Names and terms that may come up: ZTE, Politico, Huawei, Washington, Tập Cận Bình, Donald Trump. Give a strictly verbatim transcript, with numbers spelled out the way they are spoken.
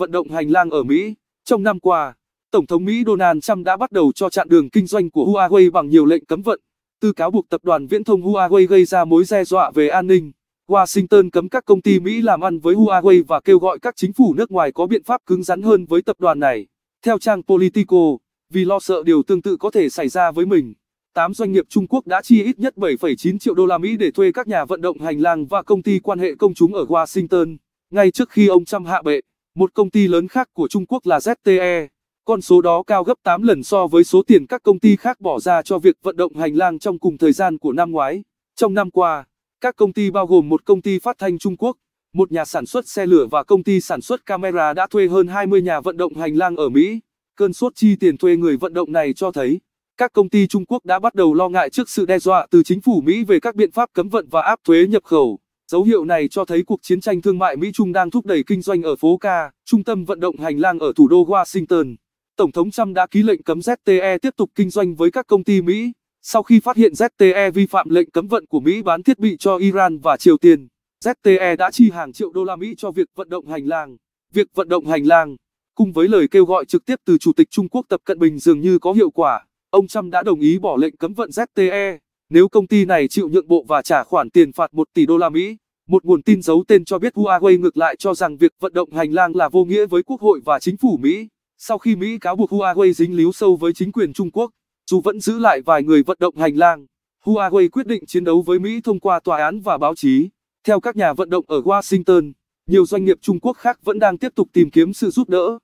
vận động hành lang ở Mỹ. Trong năm qua, Tổng thống Mỹ Donald Trump đã bắt đầu cho chặn đường kinh doanh của Huawei bằng nhiều lệnh cấm vận. Từ cáo buộc tập đoàn viễn thông Huawei gây ra mối đe dọa về an ninh, Washington cấm các công ty Mỹ làm ăn với Huawei và kêu gọi các chính phủ nước ngoài có biện pháp cứng rắn hơn với tập đoàn này. Theo trang Politico, vì lo sợ điều tương tự có thể xảy ra với mình, tám doanh nghiệp Trung Quốc đã chi ít nhất bảy phẩy chín triệu đô la Mỹ để thuê các nhà vận động hành lang và công ty quan hệ công chúng ở Washington. Ngay trước khi ông Trump hạ bệ, một công ty lớn khác của Trung Quốc là Z T E, con số đó cao gấp tám lần so với số tiền các công ty khác bỏ ra cho việc vận động hành lang trong cùng thời gian của năm ngoái. Trong năm qua, các công ty bao gồm một công ty phát thanh Trung Quốc, một nhà sản xuất xe lửa và công ty sản xuất camera đã thuê hơn hai mươi nhà vận động hành lang ở Mỹ. Cơn sốt chi tiền thuê người vận động này cho thấy, các công ty Trung Quốc đã bắt đầu lo ngại trước sự đe dọa từ chính phủ Mỹ về các biện pháp cấm vận và áp thuế nhập khẩu. Dấu hiệu này cho thấy cuộc chiến tranh thương mại Mỹ-Trung đang thúc đẩy kinh doanh ở phố Ca, trung tâm vận động hành lang ở thủ đô Washington. Tổng thống Trump đã ký lệnh cấm Z T E tiếp tục kinh doanh với các công ty Mỹ, sau khi phát hiện Z T E vi phạm lệnh cấm vận của Mỹ bán thiết bị cho Iran và Triều Tiên. Z T E đã chi hàng triệu đô la Mỹ cho việc vận động hành lang. Việc vận động hành lang, cùng với lời kêu gọi trực tiếp từ Chủ tịch Trung Quốc Tập Cận Bình dường như có hiệu quả. Ông Trump đã đồng ý bỏ lệnh cấm vận Z T E, nếu công ty này chịu nhượng bộ và trả khoản tiền phạt một tỷ đô la Mỹ. Một nguồn tin giấu tên cho biết Huawei ngược lại cho rằng việc vận động hành lang là vô nghĩa với Quốc hội và chính phủ Mỹ. Sau khi Mỹ cáo buộc Huawei dính líu sâu với chính quyền Trung Quốc, dù vẫn giữ lại vài người vận động hành lang, Huawei quyết định chiến đấu với Mỹ thông qua tòa án và báo chí. Theo các nhà vận động ở Washington, nhiều doanh nghiệp Trung Quốc khác vẫn đang tiếp tục tìm kiếm sự giúp đỡ.